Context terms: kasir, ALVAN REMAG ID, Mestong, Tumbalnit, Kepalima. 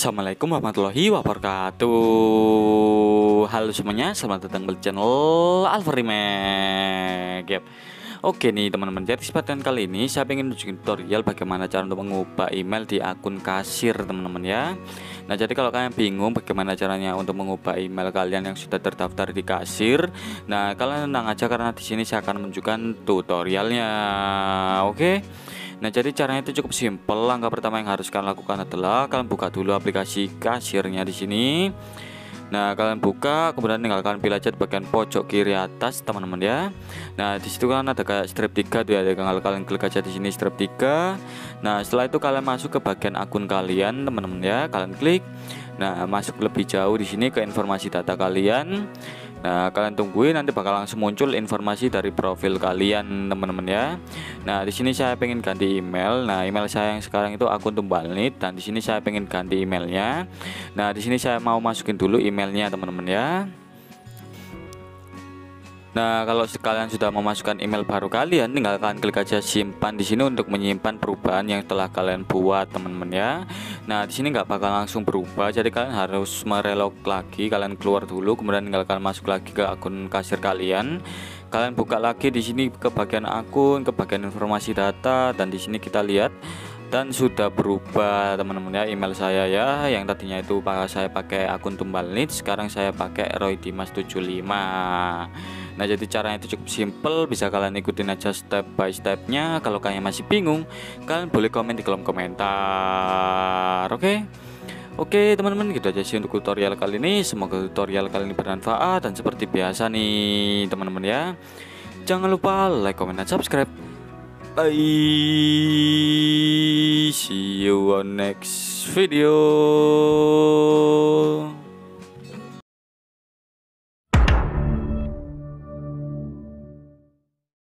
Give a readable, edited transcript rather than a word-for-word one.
Assalamualaikum warahmatullahi wabarakatuh. Halo semuanya, selamat datang di channel Alvan Remag. Oke nih teman-teman, jadi kesempatan kali ini saya ingin tunjukin tutorial bagaimana cara untuk mengubah email di akun kasir teman-teman ya. Nah jadi kalau kalian bingung bagaimana caranya untuk mengubah email kalian yang sudah terdaftar di kasir, nah kalian tenang aja karena di sini saya akan menunjukkan tutorialnya. Oke. Nah jadi caranya itu cukup simpel. Langkah pertama yang harus kalian lakukan adalah kalian buka dulu aplikasi kasirnya di sini. Nah kalian buka, kemudian tinggal kalian pilih aja di bagian pojok kiri atas teman-teman ya. Nah di situ kan ada kayak strip 3 tuh ya, tinggal kalian klik aja di sini strip 3. Nah setelah itu kalian masuk ke bagian akun kalian teman-teman ya, kalian klik. Nah masuk lebih jauh di sini ke informasi data kalian. Nah kalian tungguin, nanti bakal langsung muncul informasi dari profil kalian teman-teman ya. Nah di sini saya pengen ganti email. Nah email saya yang sekarang itu akun Tumbalnit, dan di sini saya pengen ganti emailnya. Nah di sini saya mau masukin dulu emailnya teman-teman ya. Nah kalau kalian sudah memasukkan email baru kalian, tinggal kalian klik aja simpan di sini untuk menyimpan perubahan yang telah kalian buat teman-teman ya. Nah di sini nggak bakal langsung berubah, jadi kalian harus merelog lagi, kalian keluar dulu, kemudian tinggal kalian masuk lagi ke akun kasir kalian. Kalian buka lagi di sini ke bagian akun, ke bagian informasi data, dan di sini kita lihat dan sudah berubah teman-teman ya email saya ya, yang tadinya itu saya pakai akun Tumbalnit, sekarang saya pakai roydimas75. Nah jadi caranya itu cukup simple, bisa kalian ikutin aja step by stepnya. Kalau kalian masih bingung, kalian boleh komen di kolom komentar. Oke teman-teman, gitu aja sih untuk tutorial kali ini. Semoga tutorial kali ini bermanfaat, dan seperti biasa nih teman-teman ya, jangan lupa like, comment, dan subscribe. Bye. See you on next video.